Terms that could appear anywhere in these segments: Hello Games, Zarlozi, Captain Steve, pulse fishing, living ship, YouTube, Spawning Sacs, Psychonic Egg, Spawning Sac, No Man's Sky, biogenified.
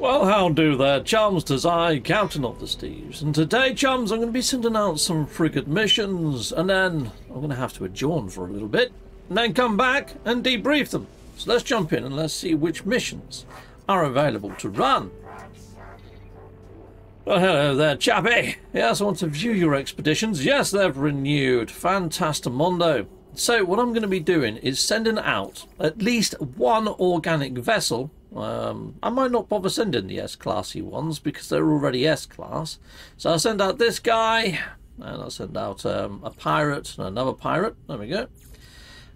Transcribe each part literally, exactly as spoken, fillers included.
Well, how do there, chums? Tis I, Captain of the Steves, and today, chums, I'm going to be sending out some frigate missions, and then I'm going to have to adjourn for a little bit, and then come back and debrief them. So let's jump in and let's see which missions are available to run. Well, hello there, chappy. Yes, I want to view your expeditions. Yes, they've renewed. Fantastamundo. So what I'm going to be doing is sending out at least one organic vessel. Um, I might not bother sending the S-classy ones because they're already S-class. So I'll send out this guy, and I'll send out um, a pirate and another pirate. There we go.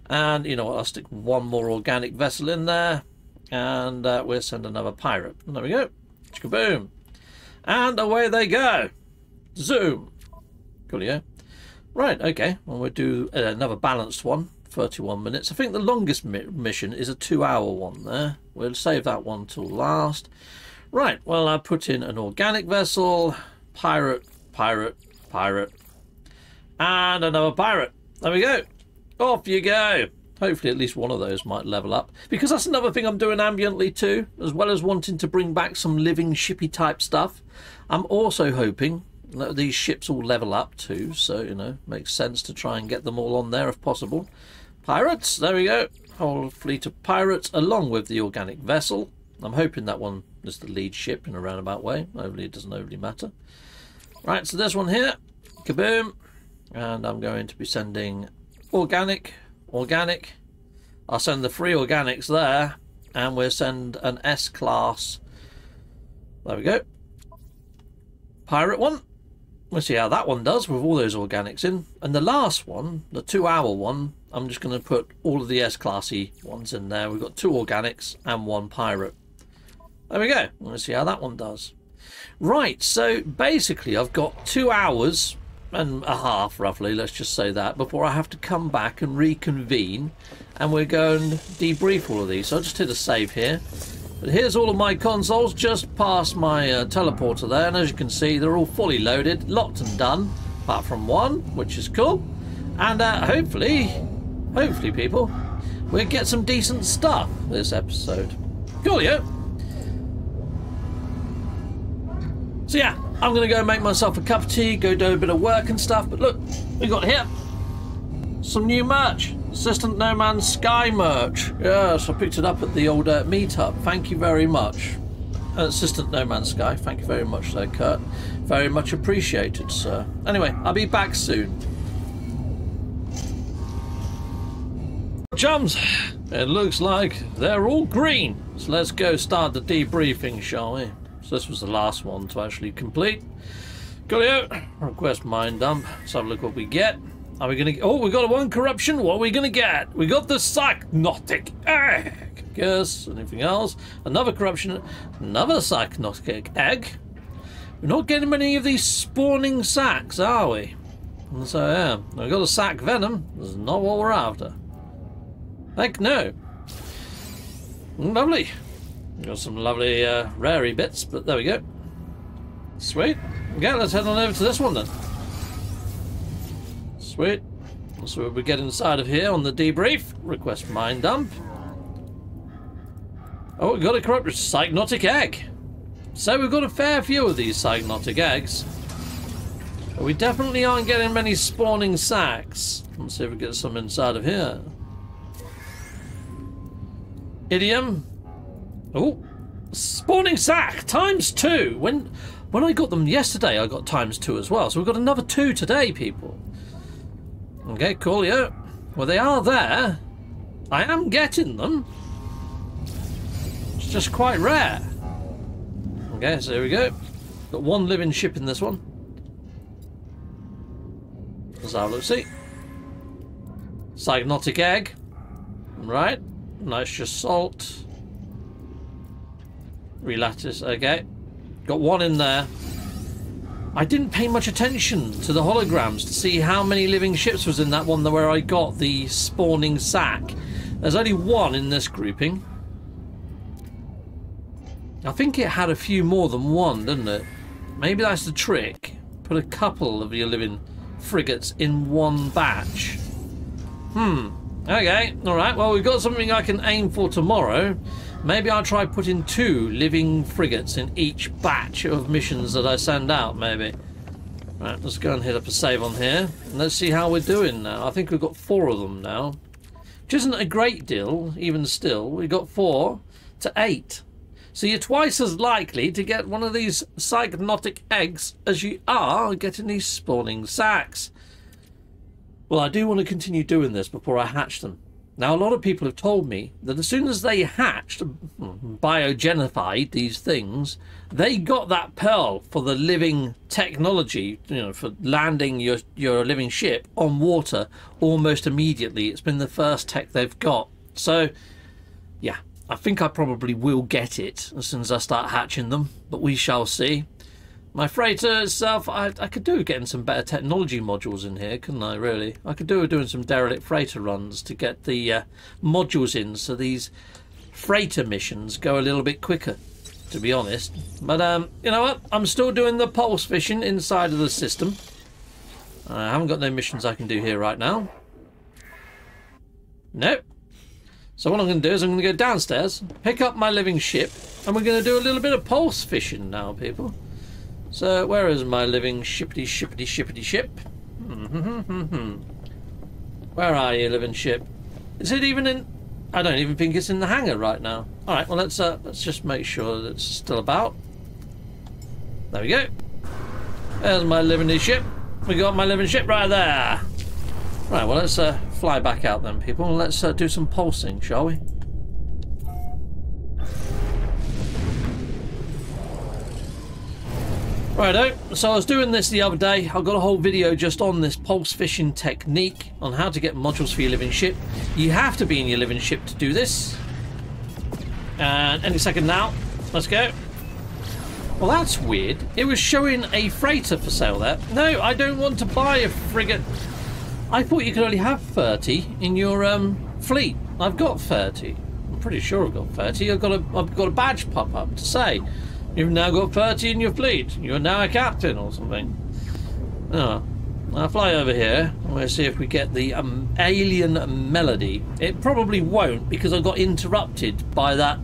And you know what? I'll stick one more organic vessel in there, and uh, we'll send another pirate. And there we go. Kaboom! And away they go. Zoom. Coolio. Right. Okay. Well, we'll do uh, another balanced one. thirty-one minutes. I think the longest mi mission is a two-hour one there. We'll save that one till last. Right, well, I put in an organic vessel, pirate, pirate, pirate, and another pirate. There we go. Off you go. Hopefully at least one of those might level up, because that's another thing I'm doing ambiently too, as well as wanting to bring back some living shippy type stuff. I'm also hoping that these ships all level up too, so, you know, makes sense to try and get them all on there if possible. Pirates, there we go. Whole fleet of pirates along with the organic vessel. I'm hoping that one is the lead ship in a roundabout way. Hopefully it doesn't overly matter. Right, so this one here. Kaboom. And I'm going to be sending organic, organic. I'll send the three organics there. And we'll send an S-class. There we go. Pirate one. We'll see how that one does with all those organics in. And the last one, the two-hour one, I'm just going to put all of the S-classy ones in there. We've got two organics and one pirate. There we go. Let's see how that one does. Right, so basically I've got two hours and a half, roughly, let's just say that, before I have to come back and reconvene, and we're going to debrief all of these. So I'll just hit a save here. But here's all of my consoles just past my uh, teleporter there, and as you can see, they're all fully loaded, locked and done, apart from one, which is cool. And uh, hopefully... Hopefully, people, we'll get some decent stuff this episode. Cool, yeah. So, yeah, I'm going to go make myself a cup of tea, go do a bit of work and stuff. But look, we got here some new merch. Assistant No Man's Sky merch. Yes, I picked it up at the old uh, meetup. Thank you very much. Uh, Assistant No Man's Sky, thank you very much, sir, Kurt. Very much appreciated, sir. Anyway, I'll be back soon. Chums, it looks like they're all green, so let's go start the debriefing, shall we? So this was the last one to actually complete. Coolio, request mine dump. Let's have a look what we get. Are we gonna get, oh, we got one corruption. What are we gonna get? We got the Psychonic Egg. Yes, anything else? Another corruption, another Psychonic Egg. We're not getting many of these spawning sacs, are we? So yeah, we got a sac venom. That's not what we're after. Heck no. Lovely. Got some lovely uh, rarey bits, but there we go. Sweet. Okay, let's head on over to this one then. Sweet. So we'll get inside of here on the debrief. Request mine dump. Oh, we've got a corrupt Psychonic Egg. So we've got a fair few of these Psychonic Eggs. But we definitely aren't getting many spawning sacs. Let's see if we get some inside of here. Idiom. Oh, spawning sac times two. When when I got them yesterday, I got times two as well. So we've got another two today, people. Okay, cool, yeah. Well, they are there. I am getting them. It's just quite rare. Okay, so here we go. Got one living ship in this one. Zarlozi. Psychonic Egg. Right. Nitrous salt. Relattice, okay. Got one in there. I didn't pay much attention to the holograms to see how many living ships was in that one where I got the spawning sac. There's only one in this grouping. I think it had a few more than one, didn't it? Maybe that's the trick. Put a couple of your living frigates in one batch. Hmm. Okay, all right, well, we've got something I can aim for tomorrow. Maybe I'll try putting two living frigates in each batch of missions that I send out, maybe. Right, let's go and hit up a save on here. And let's see how we're doing now. I think we've got four of them now. Which isn't a great deal, even still. We've got four to eight. So you're twice as likely to get one of these Psychonic Eggs as you are getting these Spawning Sacs. Well, I do want to continue doing this before I hatch them. Now, a lot of people have told me that as soon as they hatched, biogenified these things, they got that pearl for the living technology, you know, for landing your, your living ship on water almost immediately. It's been the first tech they've got. So, yeah, I think I probably will get it as soon as I start hatching them, but we shall see. My freighter itself, I, I could do getting some better technology modules in here, couldn't I, really? I could do with doing some derelict freighter runs to get the uh, modules in so these freighter missions go a little bit quicker, to be honest. But, um, you know what? I'm still doing the pulse fishing inside of the system. I haven't got no missions I can do here right now. Nope. So what I'm going to do is I'm going to go downstairs, pick up my living ship, and we're going to do a little bit of pulse fishing now, people. So, where is my living shippity shippity shippity ship? Where are you, living ship? Is it even in... I don't even think it's in the hangar right now. Alright, well, let's uh, let's just make sure that it's still about. There we go. There's my living ship. We got my living ship right there. Right, well, let's uh, fly back out then, people. Let's uh, do some pulsing, shall we? Righto, so I was doing this the other day. I've got a whole video just on this pulse fishing technique on how to get modules for your living ship. You have to be in your living ship to do this. And any second now, let's go. Well, that's weird. It was showing a freighter for sale there. No, I don't want to buy a frigate. I thought you could only have thirty in your um, fleet. I've got thirty. I'm pretty sure I've got thirty. I've got a, I've got a badge pop up to say, you've now got thirty in your fleet. You're now a captain or something. Oh. I'll fly over here and we'll see if we get the um, alien melody. It probably won't because I got interrupted by that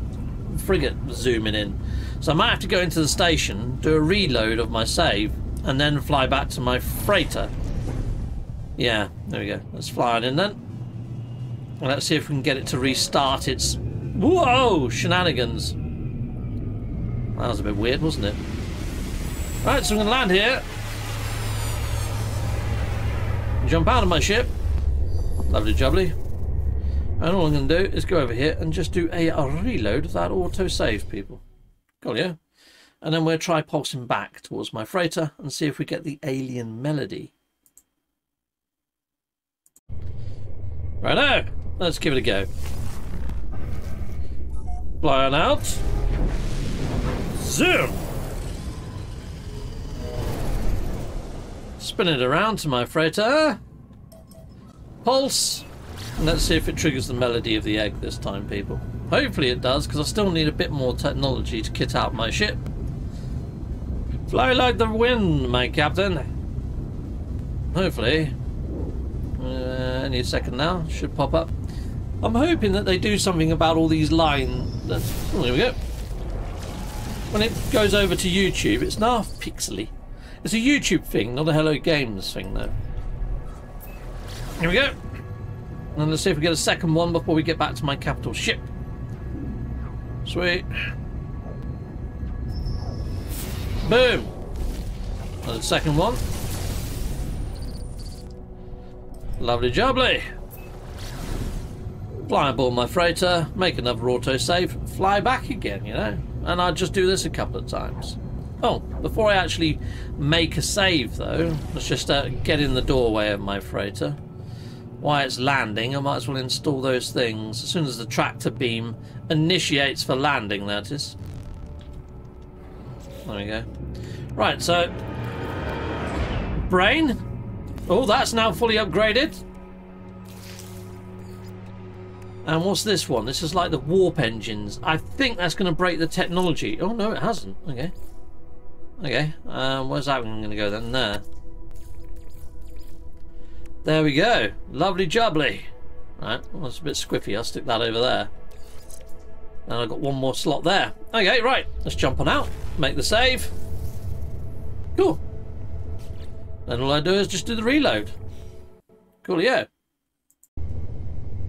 frigate zooming in. So I might have to go into the station, do a reload of my save, and then fly back to my freighter. Yeah, there we go. Let's fly on in then. And let's see if we can get it to restart its... Whoa! Shenanigans. That was a bit weird, wasn't it? Right, so I'm going to land here. Jump out of my ship. Lovely jubbly. And all I'm going to do is go over here and just do a, a reload of that auto-save, people. Cool, yeah? And then we'll try pulsing back towards my freighter and see if we get the alien melody. Righto. Let's give it a go. Fly on out. Zoom! Spin it around to my freighter. Pulse. And let's see if it triggers the melody of the egg this time, people. Hopefully it does, because I still need a bit more technology to kit out my ship. Fly like the wind, my captain. Hopefully. Uh, any second now. Should pop up. I'm hoping that they do something about all these lines. Oh, here we go. When it goes over to YouTube, it's now pixely. It's a YouTube thing, not a Hello Games thing, though. Here we go. And let's see if we get a second one before we get back to my capital ship. Sweet. Boom. Another second one. Lovely jubbly. Fly aboard my freighter, make another autosave, fly back again, you know. And I'll just do this a couple of times. Oh, before I actually make a save, though, let's just uh, get in the doorway of my freighter. While it's landing, I might as well install those things as soon as the tractor beam initiates for landing, that is. There we go. Right, so... Brain. Oh, that's now fully upgraded. And what's this one? This is like the warp engines. I think that's going to break the technology. Oh, no, it hasn't. Okay. Okay. Um, where's that one going to go then? There. There we go. Lovely jubbly. Right. Well, it's a bit squiffy. I'll stick that over there. And I've got one more slot there. Okay, right. Let's jump on out. Make the save. Cool. Then all I do is just do the reload. Cool, yeah.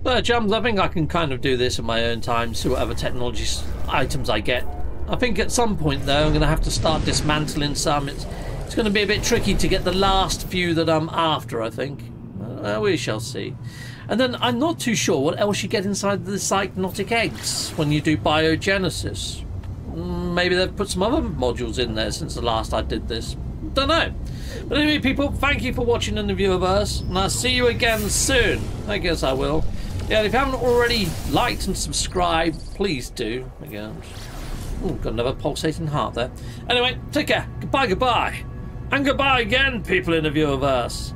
But I'm loving I can kind of do this in my own time, see whatever technology items I get. I think at some point, though, I'm going to have to start dismantling some. It's, it's going to be a bit tricky to get the last few that I'm after, I think. Uh, we shall see. And then I'm not too sure what else you get inside the Psychonic Eggs when you do biogenesis. Maybe they've put some other modules in there since the last I did this. Don't know. But anyway, people, thank you for watching in the viewerverse, and I'll see you again soon. I guess I will. Yeah, if you haven't already liked and subscribed, please do. Again. Ooh, got another pulsating heart there. Anyway, take care. Goodbye, goodbye. And goodbye again, people in the viewerverse.